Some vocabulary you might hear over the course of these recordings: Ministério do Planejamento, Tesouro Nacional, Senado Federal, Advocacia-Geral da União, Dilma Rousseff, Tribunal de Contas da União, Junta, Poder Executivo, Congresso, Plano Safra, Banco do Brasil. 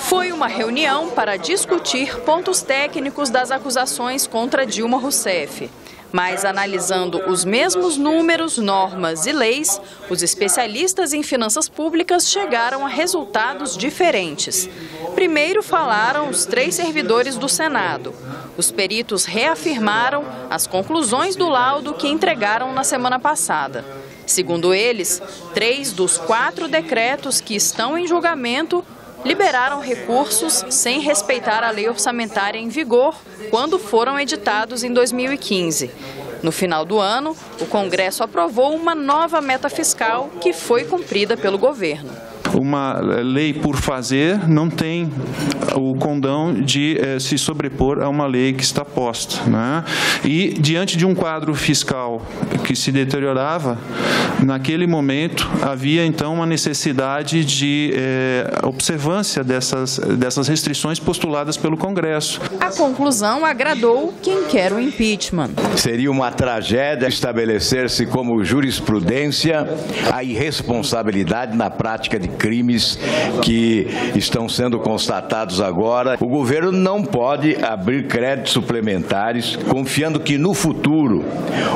foi uma reunião para discutir pontos técnicos das acusações contra Dilma Rousseff. Mas, analisando os mesmos números, normas e leis, os especialistas em finanças públicas chegaram a resultados diferentes. Primeiro falaram os três servidores do Senado. Os peritos reafirmaram as conclusões do laudo que entregaram na semana passada. Segundo eles, 3 dos 4 decretos que estão em julgamento liberaram recursos sem respeitar a lei orçamentária em vigor quando foram editados em 2015. No final do ano, o Congresso aprovou uma nova meta fiscal que foi cumprida pelo governo. Uma lei por fazer não tem o condão de se sobrepor a uma lei que está posta, né? E diante de um quadro fiscal que se deteriorava, naquele momento havia então uma necessidade de observância dessas restrições postuladas pelo Congresso. A conclusão agradou quem quer o impeachment. Seria uma tragédia estabelecer-se como jurisprudência a irresponsabilidade na prática de crimes que estão sendo constatados agora. O governo não pode abrir créditos suplementares, confiando que no futuro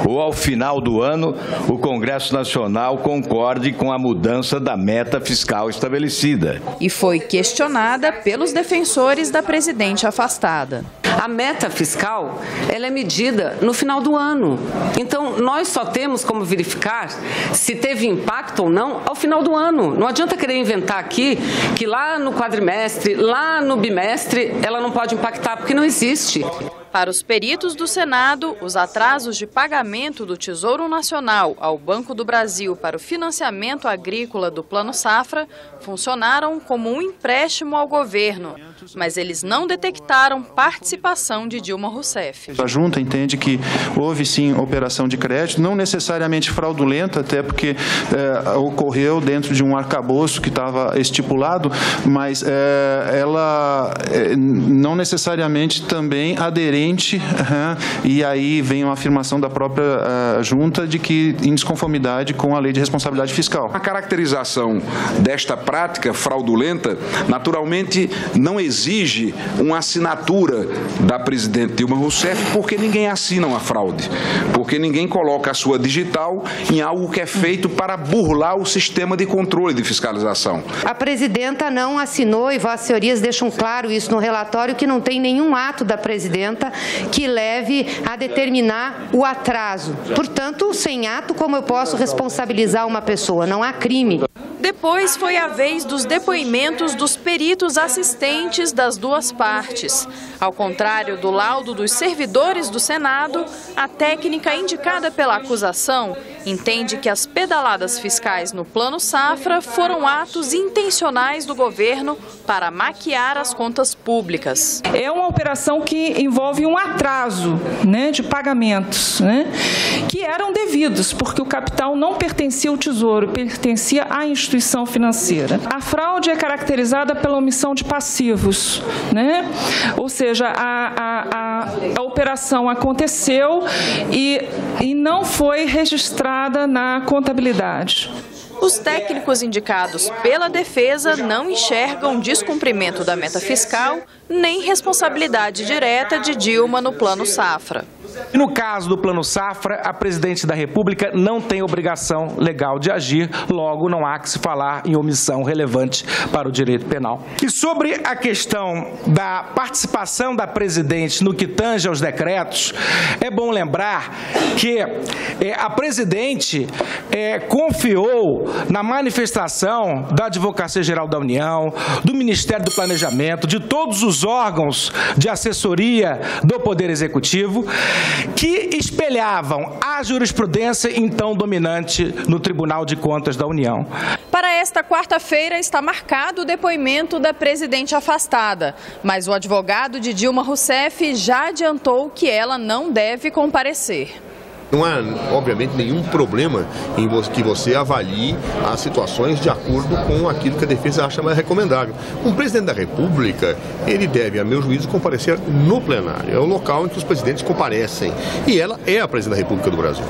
ou ao final do ano o Congresso Nacional concorde com a mudança da meta fiscal estabelecida. E foi questionada pelos defensores da presidente afastada. A meta fiscal, ela é medida no final do ano. Então, nós só temos como verificar se teve impacto ou não ao final do ano. Não adianta querer inventar aqui que lá no quadrimestre, lá no bimestre, ela não pode impactar, porque não existe. Para os peritos do Senado, os atrasos de pagamento do Tesouro Nacional ao Banco do Brasil para o financiamento agrícola do Plano Safra funcionaram como um empréstimo ao governo, mas eles não detectaram participação de Dilma Rousseff. A Junta entende que houve sim operação de crédito, não necessariamente fraudulenta, até porque ocorreu dentro de um arcabouço que estava estipulado, mas ela não necessariamente também aderente. E aí vem uma afirmação da própria Junta de que em desconformidade com a lei de responsabilidade fiscal. A caracterização desta prática fraudulenta naturalmente não exige uma assinatura da presidente Dilma Rousseff, porque ninguém assina uma fraude, porque ninguém coloca a sua digital em algo que é feito para burlar o sistema de controle de fiscalização. A presidenta não assinou, e vossas senhorias deixam claro isso no relatório, que não tem nenhum ato da presidenta que leve a determinar o atraso. Portanto, sem ato, como eu posso responsabilizar uma pessoa? Não há crime. Depois foi a vez dos depoimentos dos peritos assistentes das duas partes. Ao contrário do laudo dos servidores do Senado, a técnica indicada pela acusação entende que as pedaladas fiscais no Plano Safra foram atos intencionais do governo para maquiar as contas públicas. É uma operação que envolve um atraso, né, de pagamentos, né, que eram devidos, porque o capital não pertencia ao Tesouro, pertencia à instituição financeira. A fraude é caracterizada pela omissão de passivos, né? Ou seja, a operação aconteceu e não foi registrada na contabilidade. Os técnicos indicados pela defesa não enxergam descumprimento da meta fiscal nem responsabilidade direta de Dilma no Plano Safra. No caso do Plano Safra, a presidente da República não tem obrigação legal de agir, logo não há que se falar em omissão relevante para o direito penal. E sobre a questão da participação da presidente no que tange aos decretos, é bom lembrar que a presidente confiou na manifestação da Advocacia-Geral da União, do Ministério do Planejamento, de todos os órgãos de assessoria do Poder Executivo, que espelhavam a jurisprudência então dominante no Tribunal de Contas da União. Para esta quarta-feira está marcado o depoimento da presidente afastada, mas o advogado de Dilma Rousseff já adiantou que ela não deve comparecer. Não há, obviamente, nenhum problema em que você avalie as situações de acordo com aquilo que a defesa acha mais recomendável. Um presidente da República, ele deve, a meu juízo, comparecer no plenário. É o local em que os presidentes comparecem. E ela é a presidente da República do Brasil.